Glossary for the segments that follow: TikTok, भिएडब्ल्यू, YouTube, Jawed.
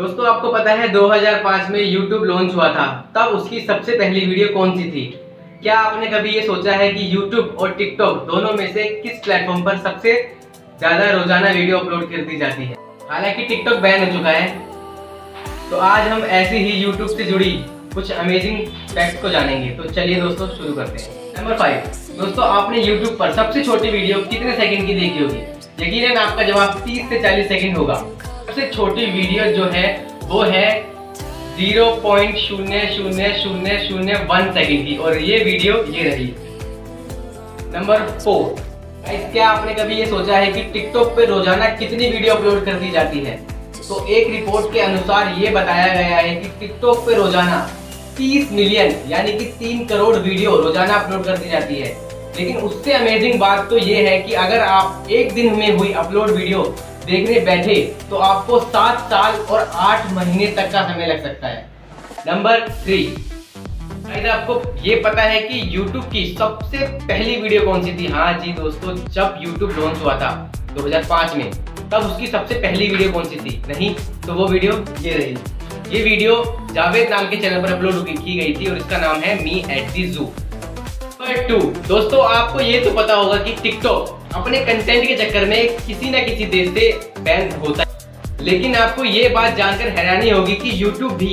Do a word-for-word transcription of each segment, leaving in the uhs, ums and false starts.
दोस्तों आपको पता है दो हज़ार पाँच में YouTube लॉन्च हुआ था, तब उसकी सबसे पहली वीडियो कौन सी थी? क्या आपने कभी ये सोचा है कि YouTube और TikTok दोनों में से किस प्लेटफॉर्म पर सबसे ज़्यादा रोजाना वीडियो अपलोड कर दी जाती है? हालांकि TikTok बैन हो चुका है, तो आज हम ऐसी ही YouTube से जुड़ी कुछ अमेजिंग फैक्ट्स को जानेंगे। तो चलिए दोस्तों शुरू करते हैं। नंबर फाइव, दोस्तों आपने YouTube पर सबसे छोटी वीडियो कितने सेकंड की देखी होगी? यकीनन आपका जवाब तीस से चालीस सेकंड होगा। सबसे छोटी वीडियो जो है वो है zero point zero zero zero one second की, और ये वीडियो ये रही। नंबर फोर, गाइस क्या आपने कभी ये सोचा है कि TikTok पे रोजाना कितनी वीडियो अपलोड कर दी जाती है? तो एक रिपोर्ट के अनुसार ये बताया गया है कि TikTok पे रोजाना तीस मिलियन यानी कि तीन करोड़ वीडियो रोजाना अपलोड कर दी जाती है। लेकिन उससे अमेजिंग बात तो ये है कि अगर आप एक दिन में हुई अपलोड वीडियो देखने बैठे तो आपको सात साल और आठ महीने तक का समय लग सकता है। नंबर थ्री, आपको ये पता है कि YouTube की सबसे पहली वीडियो कौन सी थी? हाँ जी दोस्तों, जब YouTube लॉन्च हुआ था दो हज़ार पाँच में, तब उसकी सबसे पहली वीडियो कौन सी थी? नहीं, तो वो वीडियो ये रही। ये वीडियो जावेद नाम के चैनल पर अपलोड की गई थी और इसका नाम है मी एट दी जू। नंबर टू, दोस्तों आपको ये तो पता होगा कि TikTok अपने कंटेंट के चक्कर में किसी ना किसी देश से बैन होता है, लेकिन आपको ये बात जानकर हैरानी होगी कि YouTube भी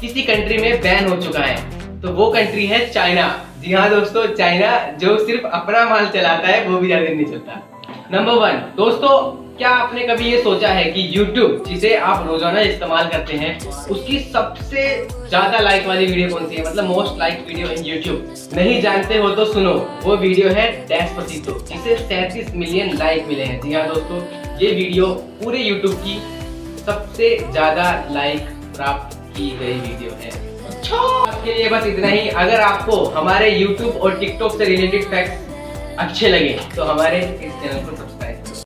किसी कंट्री में बैन हो चुका है। तो वो कंट्री है चाइना। जी हाँ दोस्तों, चाइना जो सिर्फ अपना माल चलाता है, वो भी ज्यादा नहीं चलता। नंबर वन, दोस्तों क्या आपने कभी ये सोचा है कि YouTube जिसे आप रोजाना इस्तेमाल करते हैं, उसकी सबसे ज्यादा लाइक वाली वीडियो कौन सी है? मतलब most like video in YouTube। नहीं जानते हो तो सुनो, वो वीडियो है डेस्पासितो, जिसे सैंतीस मिलियन लाइक मिले हैं। जी हाँ दोस्तों, ये वीडियो पूरे YouTube की सबसे ज्यादा लाइक प्राप्त की गई वीडियो है। अच्छा, आपके लिए बस इतना ही। अगर आपको हमारे यूट्यूब और टिकटॉक से रिलेटेड फैक्ट्स अच्छे लगे तो हमारे इस चैनल को